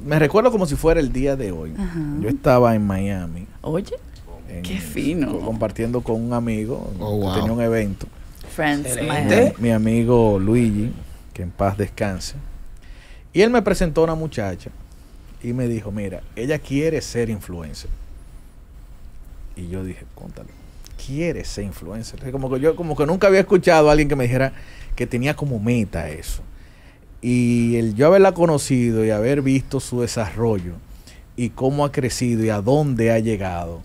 Me recuerdo como si fuera el día de hoy. Ajá. Yo estaba en Miami. Oye, qué fino. Compartiendo con un amigo. Oh, wow. Tenía un evento. Friends, mi amigo Luigi, que en paz descanse. Y él me presentó a una muchacha y me dijo, mira, ella quiere ser influencer. Y yo dije, contale, quiere ser influencer. Como que yo como que nunca había escuchado a alguien que me dijera que tenía como meta eso. Y el yo haberla conocido y haber visto su desarrollo y cómo ha crecido y a dónde ha llegado,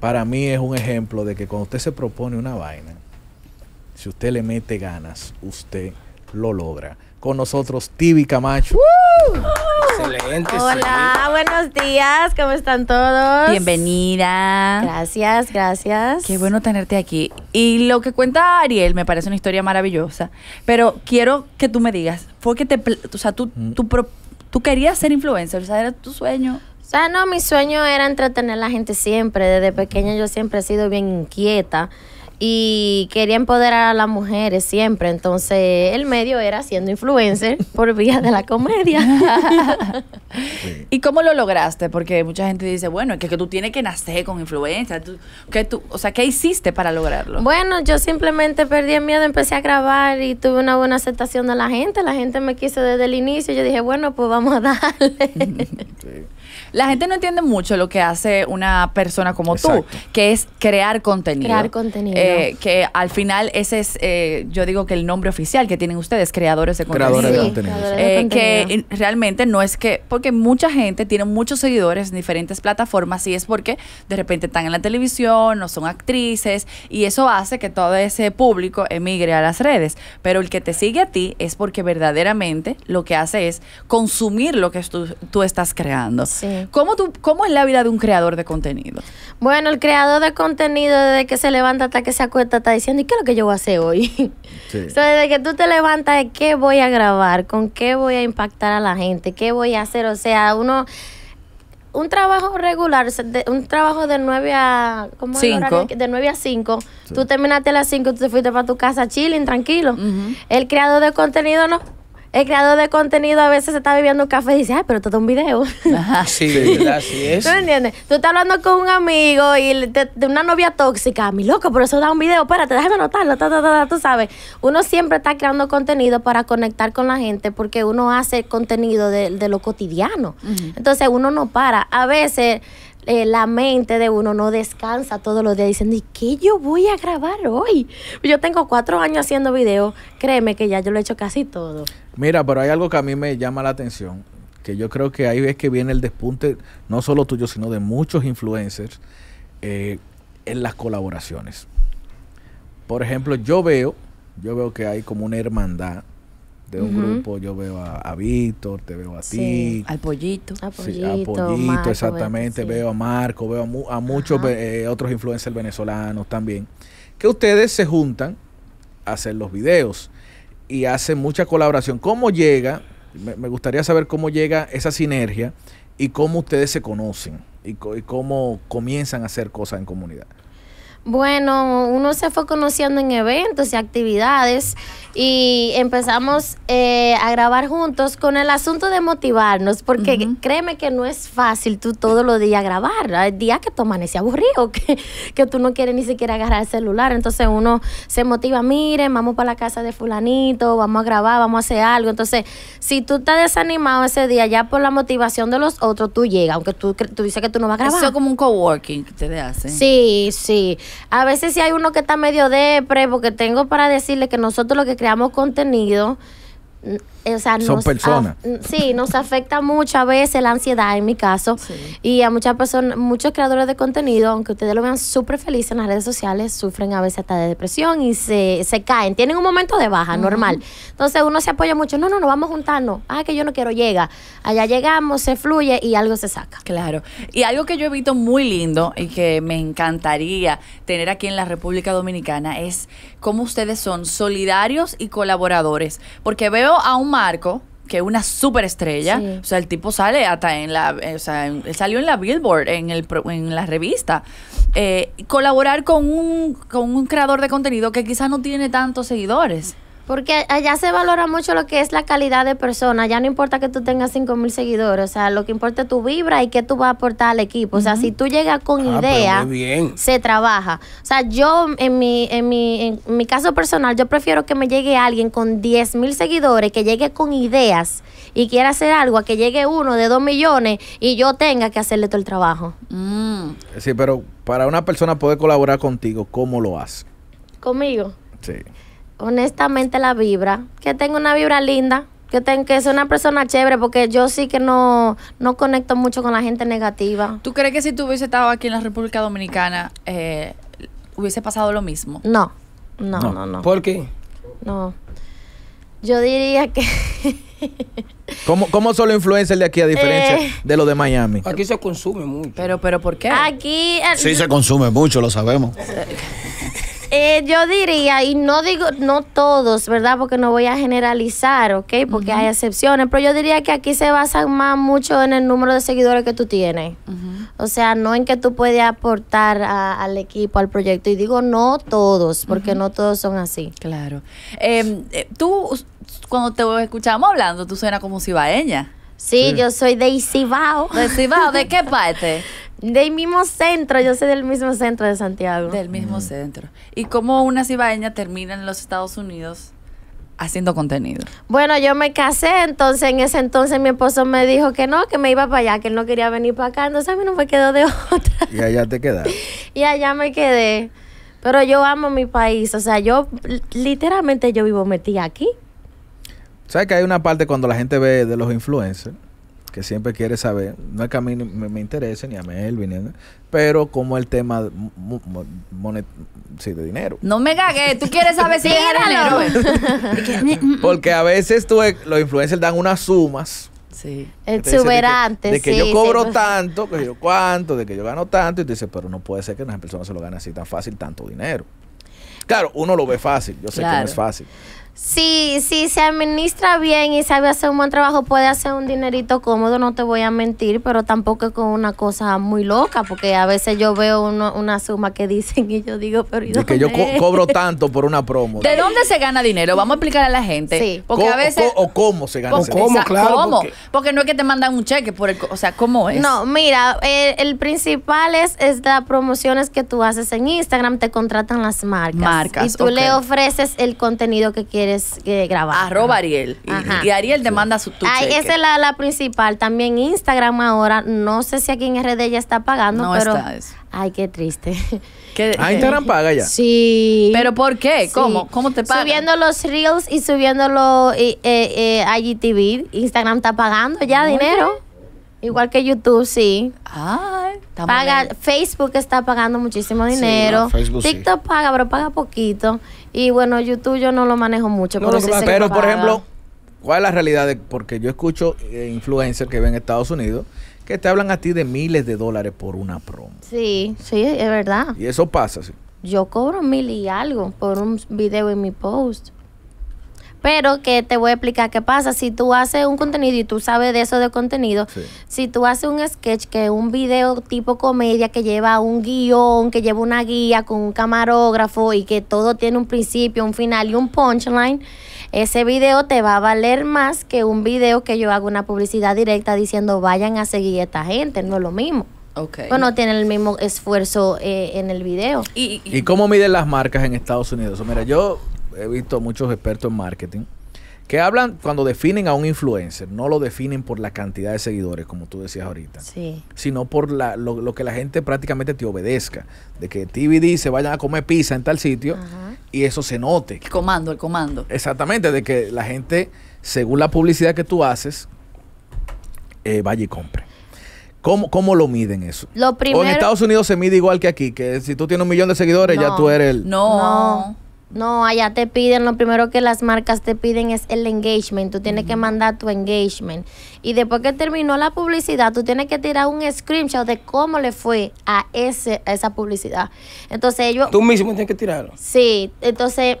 para mí es un ejemplo de que cuando usted se propone una vaina, si usted le mete ganas, usted lo logra. Con nosotros, Tiby Camacho. Excelente. Hola, buenos días. ¿Cómo están todos? Bienvenida. Gracias, gracias. Qué bueno tenerte aquí. Y lo que cuenta Ariel me parece una historia maravillosa. Pero quiero que tú me digas, ¿fue que te, o sea, tú querías ser influencer? O sea, ¿era tu sueño? O sea, no, mi sueño era entretener a la gente siempre. Desde pequeña yo siempre he sido bien inquieta. Y quería empoderar a las mujeres siempre. Entonces, el medio era siendo influencer por vía de la comedia. Sí. ¿Y cómo lo lograste? Porque mucha gente dice, bueno, es que tú tienes que nacer con influencia. O sea, ¿qué hiciste para lograrlo? Bueno, yo simplemente perdí el miedo, empecé a grabar y tuve una buena aceptación de la gente. La gente me quiso desde el inicio. Yo dije, bueno, pues vamos a darle. Sí. La gente no entiende mucho lo que hace una persona como Exacto. tú, que es crear contenido. Crear contenido. Que al final ese es, yo digo que el nombre oficial que tienen ustedes, creadores de contenido. Creadores de contenido. Creadores de contenido. Que realmente no es que, porque mucha gente tiene muchos seguidores en diferentes plataformas y es porque de repente están en la televisión o son actrices y eso hace que todo ese público emigre a las redes. Pero el que te sigue a ti es porque verdaderamente lo que hace es consumir lo que tú estás creando. Sí. ¿Cómo es la vida de un creador de contenido? Bueno, el creador de contenido desde que se levanta hasta que se acuesta está diciendo, ¿y qué es lo que yo voy a hacer hoy? Sí. O sea, desde que tú te levantas, ¿qué voy a grabar? ¿Con qué voy a impactar a la gente? ¿Qué voy a hacer? O sea, un trabajo regular, un trabajo de 9 a... ¿cómo es el horario? De 9 a 5. Sí. Tú terminaste a las 5, tú te fuiste para tu casa chilling, tranquilo. Uh-huh. El creador de contenido no. El creador de contenido a veces se está bebiendo un café y dice, ay, pero todo un video. Ajá. Sí, verdad, así es. ¿Tú me entiendes? Tú estás hablando con un amigo y de una novia tóxica. Mi loco, pero eso da un video. Espérate, déjame anotarlo. Tú sabes. Uno siempre está creando contenido para conectar con la gente porque uno hace contenido de lo cotidiano. Uh-huh. Entonces, uno no para. A veces... la mente de uno no descansa todos los días diciendo, ¿y qué yo voy a grabar hoy? Yo tengo 4 años haciendo videos, créeme que ya yo lo he hecho casi todo. Mira, pero hay algo que a mí me llama la atención, que yo creo que ahí es que viene el despunte, no solo tuyo, sino de muchos influencers, en las colaboraciones. Por ejemplo, yo veo que hay como una hermandad de un grupo. Yo veo a Víctor, te veo a ti. Al Pollito. A Pollito, exactamente. Veo a Marco, veo a muchos otros influencers venezolanos también. Que ustedes se juntan a hacer los videos y hacen mucha colaboración. ¿Cómo llega? Me gustaría saber cómo llega esa sinergia y cómo ustedes se conocen y cómo comienzan a hacer cosas en comunidad. Bueno, uno se fue conociendo en eventos y actividades y empezamos a grabar juntos con el asunto de motivarnos, porque créeme que no es fácil tú todos los días grabar. Hay días que tú amaneces aburrido, que tú no quieres ni siquiera agarrar el celular. Entonces uno se motiva, miren, vamos para la casa de fulanito, vamos a grabar, vamos a hacer algo. Entonces, si tú estás desanimado ese día, ya por la motivación de los otros, tú llegas, aunque tú dices que tú no vas a grabar. Eso es como un coworking que te hacen. Sí, sí. A veces sí hay uno que está medio depre, porque tengo para decirle que nosotros los que creamos contenido, o sea, son personas. Sí, nos afecta mucho a veces la ansiedad, en mi caso. Sí. Y a muchas personas, muchos creadores de contenido, aunque ustedes lo vean súper felices en las redes sociales, sufren a veces hasta de depresión y se caen. Tienen un momento de baja, normal. Entonces uno se apoya mucho. No, vamos a juntarnos. Ah, que yo no quiero, llega. Allá llegamos, se fluye y algo se saca. Claro. Y algo que yo he visto muy lindo y que me encantaría tener aquí en la República Dominicana es cómo ustedes son solidarios y colaboradores. Porque veo a un Marco, que es una superestrella, sí. O sea, el tipo sale hasta en la, o sea, él salió en la Billboard, en la revista. Colaborar con un creador de contenido que quizás no tiene tantos seguidores. Porque allá se valora mucho lo que es la calidad de persona. Ya no importa que tú tengas 5,000 seguidores. O sea, lo que importa es tu vibra y qué tú vas a aportar al equipo. O sea, si tú llegas con idea, se trabaja. O sea, yo en mi caso personal, yo prefiero que me llegue alguien con 10,000 seguidores, que llegue con ideas y quiera hacer algo, a que llegue uno de 2 millones y yo tenga que hacerle todo el trabajo. Sí, pero para una persona poder colaborar contigo, ¿cómo lo hace? ¿Conmigo? Sí. Honestamente, la vibra, que tengo una vibra linda, que soy una persona chévere, porque yo sí que no conecto mucho con la gente negativa. ¿Tú crees que si tú hubiese estado aquí en la República Dominicana hubiese pasado lo mismo? No. ¿Por qué? No. Yo diría que... ¿Cómo son los influencers de aquí a diferencia de los de Miami? Aquí se consume mucho. ¿Pero por qué? Aquí... Sí, se consume mucho, lo sabemos. Yo diría, y no digo, no todos, ¿verdad? Porque no voy a generalizar, ¿ok? Porque hay excepciones, pero yo diría que aquí se basa más mucho en el número de seguidores que tú tienes. O sea, no en que tú puedes aportar al equipo, al proyecto. Y digo no todos, porque no todos son así. Claro. Tú, cuando te escuchamos hablando, tú suenas como cibaeña. Sí, yo soy de Cibao. ¿De Cibao? ¿De qué parte? Del mismo centro, yo soy del mismo centro de Santiago. Del mismo centro. ¿Y cómo una cibaeña termina en los Estados Unidos haciendo contenido? Bueno, yo me casé, entonces en ese entonces mi esposo me dijo que no, que me iba para allá, que él no quería venir para acá, entonces a mí no me quedó de otra. Y allá te quedaste. Y allá me quedé. Pero yo amo mi país, o sea, yo literalmente yo vivo metida aquí. ¿Sabes que hay una parte cuando la gente ve de los influencers que siempre quiere saber? No es que a mí me interese, ni a Melvin, ¿no? Pero como el tema de dinero. No me cagué, tú quieres saber si es dinero. Porque a veces los influencers dan unas sumas. Sí. Exuberantes. De que yo cobro tanto, que yo cuánto, de que yo gano tanto. Y tú dices, pero no puede ser que una persona se lo gane así tan fácil, tanto dinero. Claro, uno lo ve fácil, yo sé que no es fácil. Sí, se administra bien y sabe hacer un buen trabajo, puede hacer un dinerito cómodo, no te voy a mentir, pero tampoco con una cosa muy loca, porque a veces yo veo una suma que dicen y yo digo, pero ¿y dónde? De que yo cobro tanto por una promo. ¿De dónde se gana dinero? Vamos a explicar a la gente. Sí. Porque a veces... O cómo se gana dinero. ¿Cómo? Claro. ¿Cómo? Porque no es que te mandan un cheque, o sea, ¿cómo es? No, mira, el principal es las promociones que tú haces en Instagram, te contratan las marcas. Y tú le ofreces el contenido que quieres grabar. @Ariel. Y Ariel te manda tu cheque. Esa es la principal. También Instagram ahora. No sé si aquí en RD ya está pagando. No, pero está eso. Ay, qué triste. Instagram paga ya. Sí. ¿Pero por qué? Sí. ¿Cómo te pagan? Subiendo los Reels y subiendo los IGTV. Instagram está pagando ya dinero. Igual que YouTube, sí. Facebook está pagando muchísimo dinero. Sí, no, TikTok paga, pero paga poquito. Y bueno, YouTube yo no lo manejo mucho. Pero por ejemplo, ¿cuál es la realidad? Porque yo escucho influencers que ven en Estados Unidos que te hablan a ti de miles de dólares por una promo. Sí, es verdad. Y eso pasa, sí. Yo cobro 1,000 y algo por un video en mi post. Pero que te voy a explicar qué pasa. Si tú haces un contenido y tú sabes de eso de contenido, si tú haces un sketch, que es un video tipo comedia, que lleva un guión, que lleva una guía con un camarógrafo y que todo tiene un principio, un final y un punchline, ese video te va a valer más que un video que yo hago una publicidad directa diciendo vayan a seguir a esta gente. No es lo mismo. Bueno, tienen el mismo esfuerzo en el video. ¿Y cómo miden las marcas en Estados Unidos? Mira, yo... he visto muchos expertos en marketing que hablan cuando definen a un influencer, no lo definen por la cantidad de seguidores, como tú decías ahorita, sino por lo que la gente prácticamente te obedezca, de que TVD se vayan a comer pizza en tal sitio y eso se note. El comando. Exactamente, de que la gente, según la publicidad que tú haces, vaya y compre. ¿Cómo lo miden eso? Lo primero, o en Estados Unidos se mide igual que aquí, que si tú tienes 1,000,000 de seguidores, ya tú eres el... No, allá te piden, lo primero que las marcas te piden es el engagement. Tú tienes que mandar tu engagement. Y después que terminó la publicidad, tú tienes que tirar un screenshot de cómo le fue a esa publicidad. Entonces ellos... ¿Tú mismo tienes que tirarlo? Sí, entonces...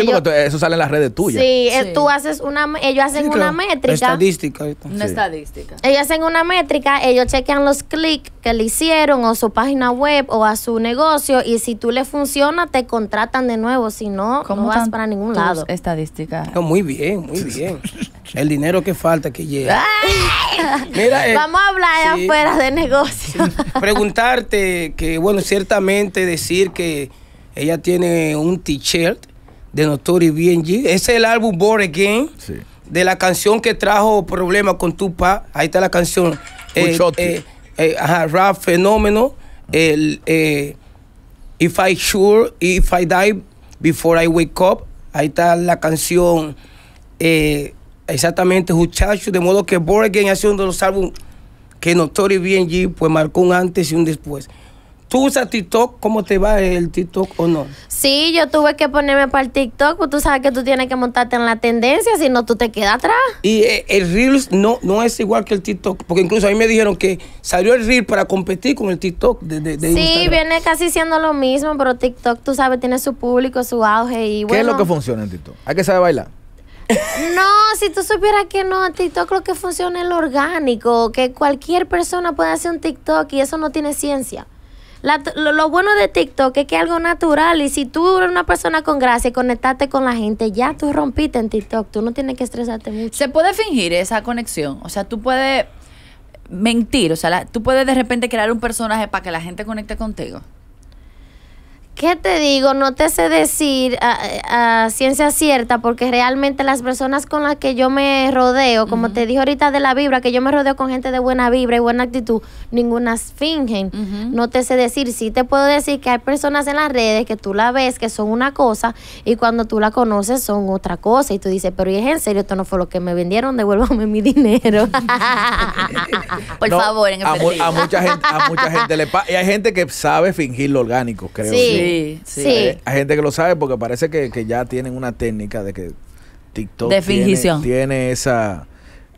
Sí, porque eso sale en las redes tuyas. Sí, sí. Tú haces una, ellos hacen una métrica. Estadística. Una estadística. Ellos hacen una métrica, ellos chequean los clics que le hicieron o su página web o a su negocio, y si tú le funciona, te contratan de nuevo. Si no, no vas para ningún lado. Estadística. No, muy bien, muy bien. El dinero que falta que llegue. Mira, vamos a hablar afuera de negocio. Preguntarte que, bueno, ciertamente decir que ella tiene un t-shirt de Notorious B.I.G. Es el álbum Born Again, de la canción que trajo problemas con Tupac. Ahí está la canción. Rap Fenómeno. El, If I Sure, If I Die Before I Wake Up. Ahí está la canción. Exactamente, muchachos. De modo que Born Again ha sido uno de los álbumes que Notorious B.I.G. pues marcó un antes y un después. ¿Tú usas TikTok? ¿Cómo te va el TikTok o no? Sí, yo tuve que ponerme para el TikTok, pues tú sabes que tú tienes que montarte en la tendencia, si no tú te quedas atrás. Y el Reels no es igual que el TikTok, porque incluso a mí me dijeron que salió el Reels para competir con el TikTok de sí, Instagram. Viene casi siendo lo mismo, pero TikTok, tú sabes, tiene su público, su auge y bueno. ¿Qué es lo que funciona en TikTok? Hay que saber bailar. No, si tú supieras que no, en TikTok lo que funciona es lo orgánico, que cualquier persona puede hacer un TikTok y eso no tiene ciencia. Lo bueno de TikTok es que es algo natural, y si tú eres una persona con gracia y conectaste con la gente, ya tú rompiste en TikTok, tú no tienes que estresarte mucho. Se puede fingir esa conexión, o sea, tú puedes mentir, o sea, tú puedes de repente crear un personaje para que la gente conecte contigo. ¿Qué te digo? No te sé decir a ciencia cierta, porque realmente las personas con las que yo me rodeo, como te dije ahorita de la vibra, que yo me rodeo con gente de buena vibra y buena actitud, ninguna fingen. No te sé decir. Sí te puedo decir que hay personas en las redes que tú la ves que son una cosa y cuando tú la conoces son otra cosa y tú dices, pero ¿y es en serio? Esto no fue lo que me vendieron, devuélvame mi dinero. Por favor, en efectivo. A mucha gente le pasa. Y hay gente que sabe fingir lo orgánico, creo. Sí. Hay gente que lo sabe porque parece que ya tienen una técnica de que TikTok de fingición. Tiene esa...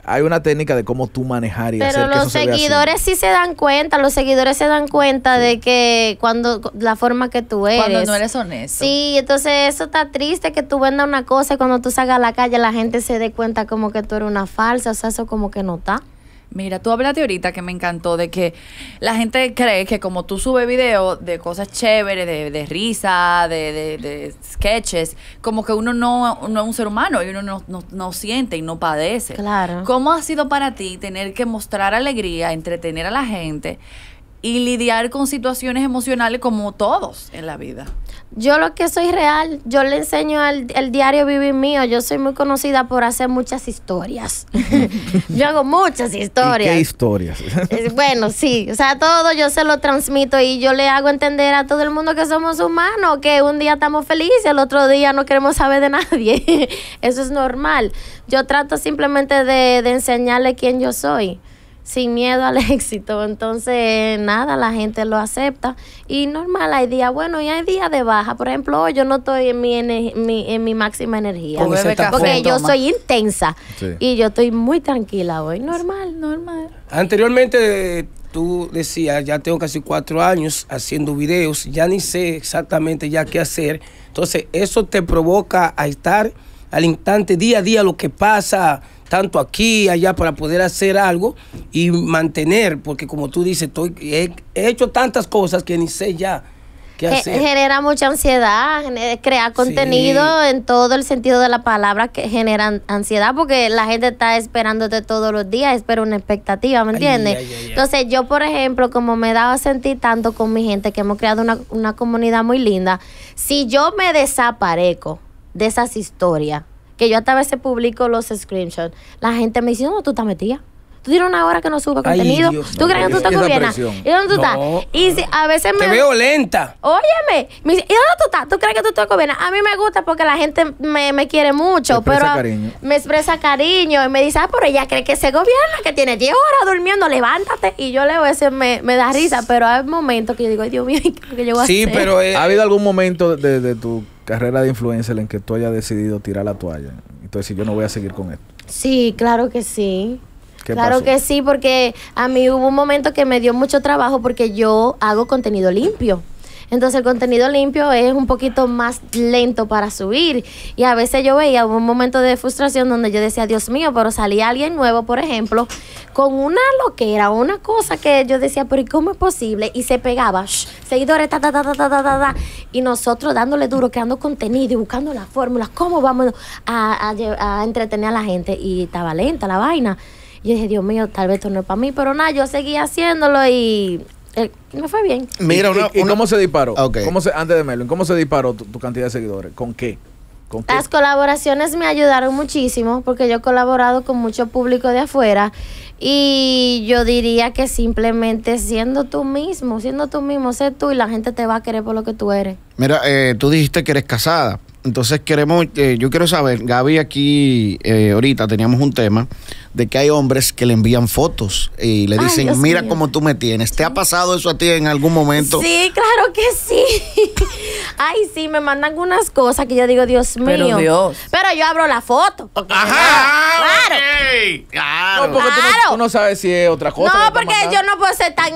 Hay una técnica de cómo tú manejar y hacer que eso se vea así. Pero los seguidores sí se dan cuenta, los seguidores se dan cuenta de que cuando la forma que tú eres. Cuando no eres honesto. Sí, entonces eso está triste, que tú vendas una cosa y cuando tú salgas a la calle la gente se dé cuenta como que tú eres una falsa, o sea, eso como que no está. Mira, tú hablaste ahorita que me encantó de que la gente cree que como tú subes videos de cosas chéveres, de risa, de sketches, como que uno no es un ser humano y uno no siente y no padece. Claro. ¿Cómo ha sido para ti tener que mostrar alegría, entretener a la gente y lidiar con situaciones emocionales como todos en la vida? Yo lo que soy real, yo le enseño el diario vivir mío. Yo soy muy conocida por hacer muchas historias. Yo hago muchas historias. ¿Y qué historias? Bueno, sí, o sea, todo yo se lo transmito y yo le hago entender a todo el mundo que somos humanos, que un día estamos felices, el otro día no queremos saber de nadie. Eso es normal. Yo trato simplemente de enseñarle quién yo soy, sin miedo al éxito. Entonces, nada, la gente lo acepta. Y normal, hay días buenos y hay días de baja. Por ejemplo, hoy yo no estoy en mi máxima energía. Porque yo soy intensa. Sí. Y yo estoy muy tranquila hoy. Normal, normal. Anteriormente, tú decías, ya tengo casi 4 años haciendo videos. Ya ni sé exactamente ya qué hacer. Entonces, eso te provoca a estar al instante, día a día, lo que pasa tanto aquí y allá para poder hacer algo y mantener, porque como tú dices, he hecho tantas cosas que ni sé ya qué hacer. Genera mucha ansiedad, crear contenido en todo el sentido de la palabra, que genera ansiedad porque la gente está esperándote todos los días, espera una expectativa, ¿me entiendes? Entonces yo, por ejemplo, como me he dado a sentir tanto con mi gente, que hemos creado una comunidad muy linda, si yo me desaparezco de esas historias, que yo hasta a veces publico los screenshots, la gente me dice, no, tú estás metida. Tú tienes una hora que no subo contenido. Dios, ¿tú crees que tú estás cubriendo? ¿Y dónde tú estás? Y si, a veces me... Te veo lenta. Óyeme. Me dice, ¿y dónde tú estás? ¿Tú crees que tú estás cubriendo? A mí me gusta porque la gente me quiere mucho, pero me expresa cariño y me dice, ah, pero ella cree que se gobierna, que tiene 10 horas durmiendo, levántate. Y yo le voy a decir, me da risa, pero hay momentos que yo digo, ay, Dios mío, ¿qué es lo que yo voy a hacer? Sí, pero... ¿ha habido algún momento de tu carrera de influencer en que tú hayas decidido tirar la toalla? Entonces, si yo no voy a seguir con esto. Sí, claro que sí. Claro que sí, porque a mí hubo un momento que me dio mucho trabajo porque yo hago contenido limpio. Entonces el contenido limpio es un poquito más lento para subir. Y a veces yo veía un momento de frustración donde yo decía, Dios mío, pero salía alguien nuevo, por ejemplo, con una loquera, una cosa que yo decía, pero ¿cómo es posible? Y se pegaba, seguidores, ta, ta, ta, ta, ta, ta, ta. Y nosotros dándole duro, creando contenido y buscando las fórmulas, cómo vamos a entretener a la gente. Y estaba lenta la vaina. Yo dije, Dios mío, tal vez esto no es para mí, pero nada, yo seguí haciéndolo y me fue bien. Mira, ¿Y cómo se disparó? Okay. Antes de Melvin, ¿cómo se disparó tu cantidad de seguidores? ¿Con qué? Las colaboraciones me ayudaron muchísimo porque yo he colaborado con mucho público de afuera y yo diría que simplemente siendo tú mismo, sé tú y la gente te va a querer por lo que tú eres. Mira, tú dijiste que eres casada, entonces queremos, yo quiero saber, Gaby aquí ahorita teníamos un tema de que hay hombres que le envían fotos y le dicen, Dios mira mío, cómo tú me tienes. ¿Te ha pasado eso a ti en algún momento? Sí, claro que sí. Ay, sí, me mandan unas cosas que yo digo, Dios mío. Pero Dios. Pero yo abro la foto. Ajá. Claro. Okay. Claro. No, porque tú no sabes si es otra cosa. No, porque yo no puedo ser tan,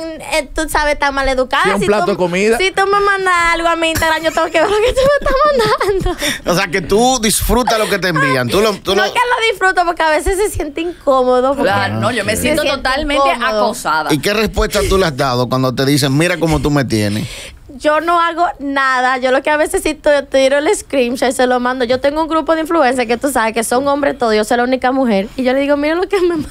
tú sabes, tan maleducada. Si un plato de comida. Si tú me mandas algo a mi Instagram, yo tengo que ver lo que tú me estás mandando. O sea, que tú disfrutas lo que te envían. No que lo disfruto porque a veces se siente incómodo. Claro, no, yo me siento totalmente acosada. ¿Y qué respuesta tú le has dado cuando te dicen, mira cómo tú me tienes? Yo no hago nada. Yo lo que a veces sí tiro el screenshot y se lo mando. Yo tengo un grupo de influencers que tú sabes que son hombres todos. Yo soy la única mujer. Y yo le digo, mira lo que me manda.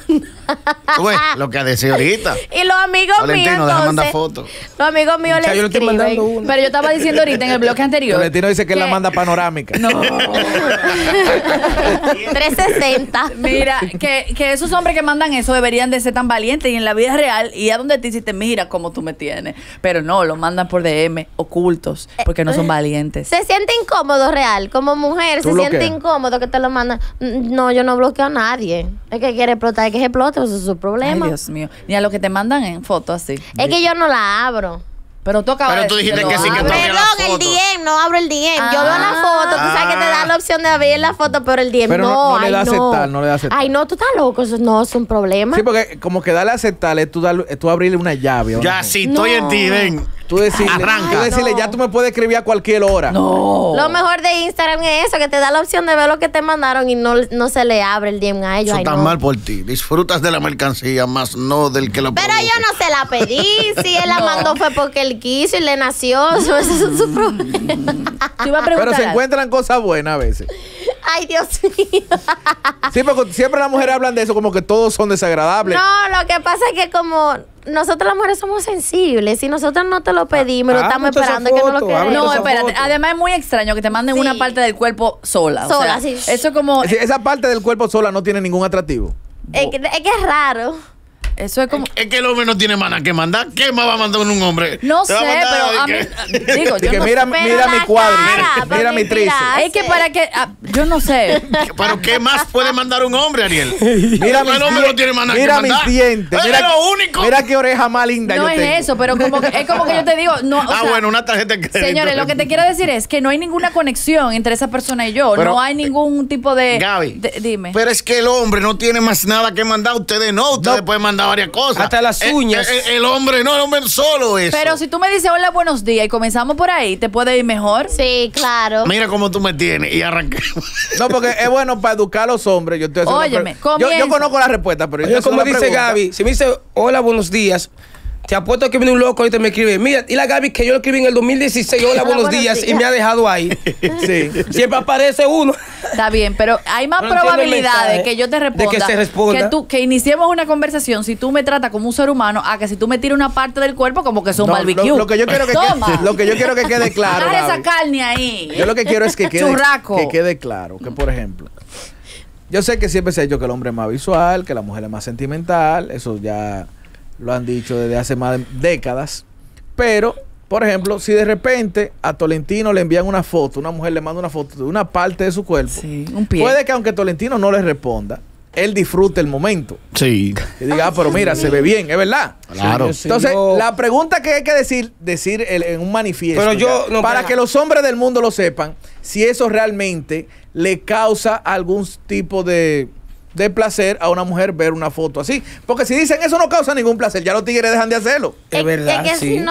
Pues, lo que decía ahorita. Y los amigos míos, entonces, manda fotos. Los amigos míos le escriben. Pero yo estaba diciendo ahorita en el bloque anterior. Tolentino dice que él la manda panorámica. No. 360. Mira, que esos hombres que mandan eso deberían de ser tan valientes y en la vida real y a donde te hiciste, mira cómo tú me tienes. Pero no, lo mandan por DM. Ocultos, porque no son valientes. Se siente incómodo real, como mujer se siente incómodo que te lo mandan. No, yo no bloqueo a nadie. Es que quiere explotar, es que explote, eso es su problema. Ay, Dios mío, ni a lo que te mandan en fotos así. Es que yo no la abro. Pero tú dijiste que sí que tú abrías la foto. Perdón, el DM, no abro el DM. Yo veo la foto, tú sabes que te da la opción de abrir la foto, pero el DM no. No le da aceptar, no le da aceptar. Ay, no, tú estás loco, eso no es un problema. Sí, porque como que darle a aceptar es tú abrirle una llave. Ya, sí, estoy en ti, ven. Tú decirle, ya tú me puedes escribir a cualquier hora. No. Lo mejor de Instagram es eso, que te da la opción de ver lo que te mandaron y no se le abre el DM a ellos. Eso está mal por ti. Disfrutas de la mercancía, más no del que la pedí. Pero yo no se la pedí. Si él la mandó fue porque él quiso y le nació. Eso es su problema. Pero se encuentran cosas buenas a veces. Ay, Dios mío. Sí, porque siempre las mujeres hablan de eso, como que todos son desagradables. No, lo que pasa es que como nosotros las mujeres somos sensibles. Si nosotros no te lo pedimos, lo estamos esperando foto, que no lo queremos. No, espérate. Además es muy extraño que te manden una parte del cuerpo sola. Sola, o sea, sí. Eso como... Esa parte del cuerpo sola no tiene ningún atractivo. Es que es raro. Eso es como... Es que el hombre no tiene mana que mandar. ¿Qué más va a mandar un hombre? No sé, pero a mí... Digo, yo no sé. Mira mi cuadro, mira mi tríceps. Es que para que... yo no sé. ¿Pero qué más puede mandar un hombre, Ariel? Mira el hombre no tiene mana que mandar. Mira mis dientes. Es lo único. Mira qué oreja más linda yo tengo. No es eso, pero es como que yo te digo... bueno, una tarjeta de crédito. Señores, lo que te quiero decir es que no hay ninguna conexión entre esa persona y yo. No hay ningún tipo de... Gaby, dime. Pero es que el hombre no tiene más nada que mandar. Ustedes no. Ustedes pueden mandar varias cosas. Hasta las uñas. El hombre, no, el hombre solo es. Pero si tú me dices hola, buenos días y comenzamos por ahí, ¿te puede ir mejor? Sí, claro. Mira cómo tú me tienes y arranquemos. No, porque es bueno para educar a los hombres. Yo estoy haciendo yo conozco la respuesta, pero yo como dice Gaby, si me dice hola, buenos días, te apuesto que viene un loco y te me escribe, mira, y la Gaby que yo lo escribí en el 2016, hola, buenos días, y me ha dejado ahí. Sí. Siempre aparece uno. Está bien, pero hay más probabilidades que yo te responda, que iniciemos una conversación si tú me tratas como un ser humano, a que si tú me tiras una parte del cuerpo como que son barbecue. Lo que yo quiero que quede claro. Dejar esa carne ahí. Yo lo que quiero es que quede claro que, por ejemplo, yo sé que siempre se ha dicho que el hombre es más visual, que la mujer es más sentimental, eso ya... Lo han dicho desde hace más de décadas. Pero, por ejemplo, si de repente a Tolentino le envían una foto, una mujer le manda una foto de una parte de su cuerpo, un pie. Puede que aunque Tolentino no le responda, él disfrute el momento. Sí. Y diga, pero mira, se ve bien, es verdad. Claro. Entonces, la pregunta que hay que decir en un manifiesto, pero yo, para que los hombres del mundo lo sepan, si eso realmente le causa algún tipo de... de placer a una mujer ver una foto así. Porque si dicen eso no causa ningún placer, ya los tigres dejan de hacerlo. Es verdad. Es que, sí.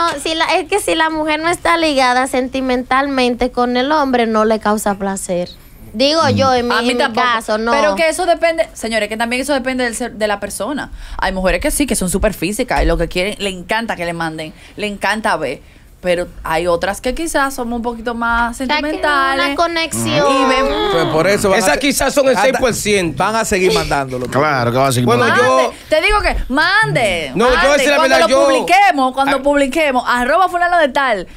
Es que si la mujer no está ligada sentimentalmente con el hombre, no le causa placer. Digo yo, en mi caso, no. Pero que eso depende, señores, que también eso depende del ser, de la persona. Hay mujeres que sí, que son súper físicas y lo que quieren, le encanta que le manden, le encanta ver. Pero hay otras que quizás somos un poquito más sentimentales. Una conexión. Y vemos. Pues por eso esas quizás son el 6%. Van a seguir mandándolo. Claro que van a seguir mandándolo. Yo, te digo que mande. No, mande, yo voy a decir la verdad. Cuando publiquemos, arroba fulano de tal.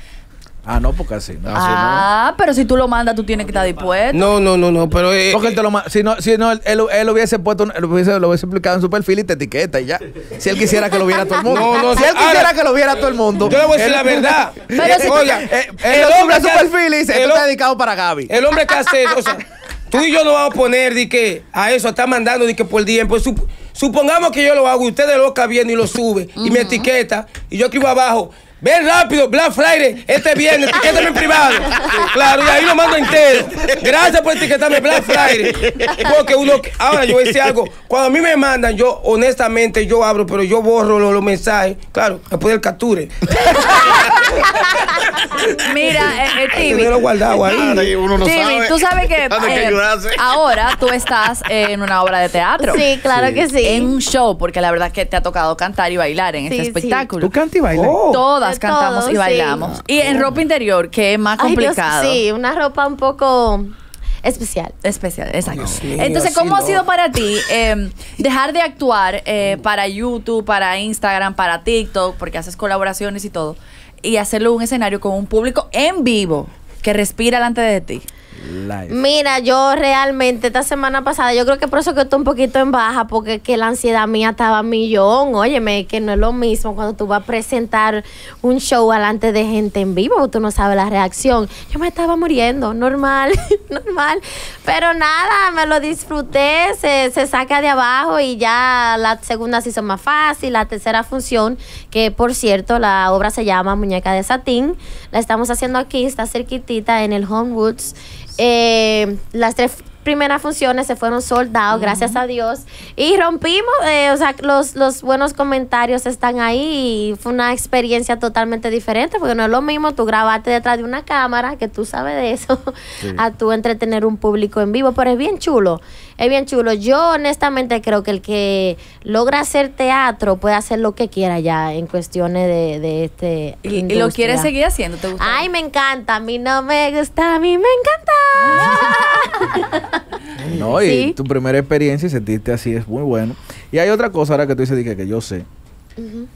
Ah, no, porque así no. Ah, pero si tú lo mandas, tú tienes que estar dispuesto. No, pero... porque él te lo manda. Si no, él lo hubiese puesto, lo hubiese explicado en su perfil y te etiqueta y ya. Si él quisiera que lo viera todo el mundo. Si él quisiera que lo viera todo el mundo. Yo le voy a decir la verdad. Oiga, el hombre en su perfil y dice, esto está dedicado para Gaby. El hombre que hace eso, o sea, tú y yo no vamos a poner de que a eso está mandando de que por tiempo. Supongamos que yo lo hago y usted de loca viene y lo sube y me etiqueta y yo escribo abajo, ven rápido, Black Friday, este viernes, etiquétame en privado. Claro, y ahí lo mando entero. Gracias por etiquetarme Black Friday. Porque uno, ahora yo voy a decir algo. Cuando a mí me mandan, yo honestamente yo abro, pero yo borro los mensajes. Claro, después del capture. Mira, Tiby. Yo lo guardaba ahí. Tiby, tú sabes que ahora tú estás en una obra de teatro. Sí, claro que sí. En un show, porque la verdad es que te ha tocado cantar y bailar en este espectáculo. Sí. ¿Tú cantas y bailas? Oh. Todas cantamos y bailamos. Sí. Y en ropa interior, que es más complicado. Ay, Dios, sí, una ropa un poco especial. Especial, exacto. Dios. Entonces, ¿cómo ha sido para ti dejar de actuar para YouTube, para Instagram, para TikTok, porque haces colaboraciones y todo, y hacerlo un escenario con un público en vivo que respira delante de ti? Life. Mira, yo realmente esta semana pasada, yo creo que por eso que estoy un poquito en baja, porque que la ansiedad mía estaba a millón. Óyeme, que no es lo mismo cuando tú vas a presentar un show delante de gente en vivo, tú no sabes la reacción. Yo me estaba muriendo, normal, normal. Pero nada, me lo disfruté, se saca de abajo y ya la segunda sí son más fácil, la tercera función, que por cierto, la obra se llama Muñeca de Satín, la estamos haciendo aquí, está cerquitita en el Homewood. Las tres primeras funciones se fueron sold out, gracias a Dios, y rompimos, o sea, los buenos comentarios están ahí y fue una experiencia totalmente diferente, porque no es lo mismo tú grabarte detrás de una cámara, que tú sabes de eso, a tú entretener un público en vivo, pero es bien chulo, es bien chulo. Yo honestamente creo que el que logra hacer teatro puede hacer lo que quiera ya en cuestiones de este industria. ¿Y lo quieres seguir haciendo? ¿Te gusta? Ay, me encanta, a mí no me gusta, a mí me encanta. No, y tu primera experiencia y sentiste así es muy bueno. Y hay otra cosa ahora que tú dices, dije, que yo sé.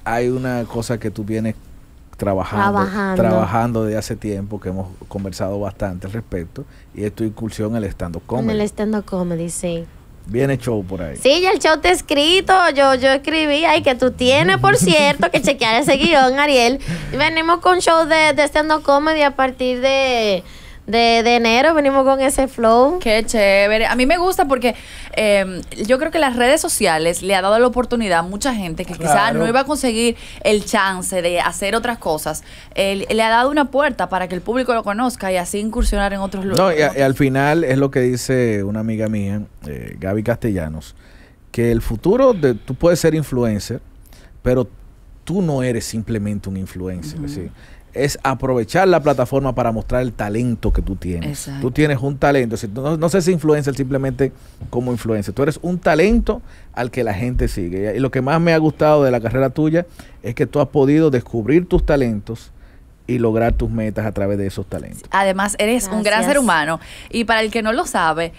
Hay una cosa que tú vienes trabajando desde hace tiempo, que hemos conversado bastante al respecto, y es tu incursión en el stand-up comedy. En el stand-up comedy, sí. Viene show por ahí. Sí, ya el show te he escrito. Yo escribí ahí que tú tienes, por cierto, que chequear ese guión, Ariel. Y venimos con show de stand-up comedy a partir de enero, venimos con ese flow. Qué chévere. A mí me gusta porque yo creo que las redes sociales le ha dado la oportunidad a mucha gente que quizás no iba a conseguir el chance de hacer otras cosas. Le ha dado una puerta para que el público lo conozca y así incursionar en otros lugares. No, y al final es lo que dice una amiga mía, Gaby Castellanos, que el futuro, tú puedes ser influencer, pero tú no eres simplemente un influencer. ¿Sí? Es aprovechar la plataforma para mostrar el talento que tú tienes. Exacto. Tú tienes un talento. No seas influencer simplemente como influencer. Tú eres un talento al que la gente sigue. Y lo que más me ha gustado de la carrera tuya es que tú has podido descubrir tus talentos y lograr tus metas a través de esos talentos. Además, eres un gran ser humano. Y para el que no lo sabe,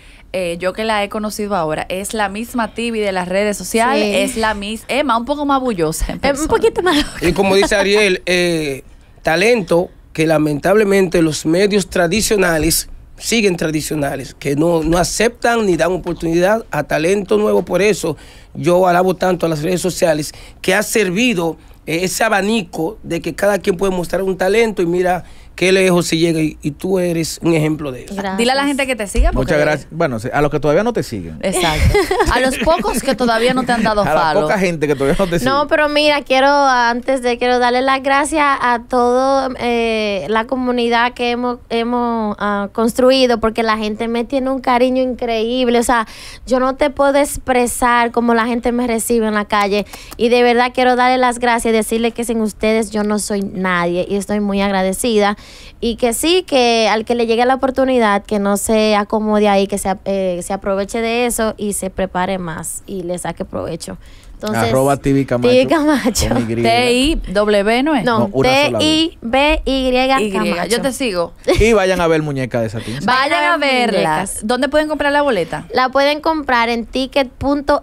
yo que la he conocido ahora, es la misma Tiby de las redes sociales. Sí. Es la misma Emma, un poco más bullosa. Un poquito más loca. Y como dice Ariel, talento que lamentablemente los medios tradicionales siguen tradicionales, que no aceptan ni dan oportunidad a talento nuevo. Por eso yo alabo tanto a las redes sociales, que ha servido ese abanico de que cada quien puede mostrar un talento y mira qué lejos se llega y tú eres un ejemplo de eso. Gracias. Dile a la gente que te siga. Muchas gracias. Bueno, a los que todavía no te siguen. Exacto. A los pocos que todavía no te han dado follow. A la poca gente que todavía no te sigue. No, pero mira, quiero darle las gracias a toda la comunidad que hemos construido, porque la gente me tiene un cariño increíble. O sea, yo no te puedo expresar cómo la gente me recibe en la calle. Y de verdad quiero darle las gracias y decirle que sin ustedes yo no soy nadie. Y estoy muy agradecida. Y que sí, que al que le llegue la oportunidad, que no se acomode ahí, que se aproveche de eso y se prepare más y le saque provecho. Entonces, arroba Tiby Camacho. Tiby Camacho. T-I-W, ¿no es? No, T-I-B-Y Camacho. Yo te sigo. Y vayan a ver Muñeca de Satín. Vayan a verlas. ¿Dónde pueden comprar la boleta? La pueden comprar en ticket.rd.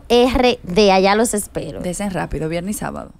Allá los espero. Desen rápido, viernes y sábado.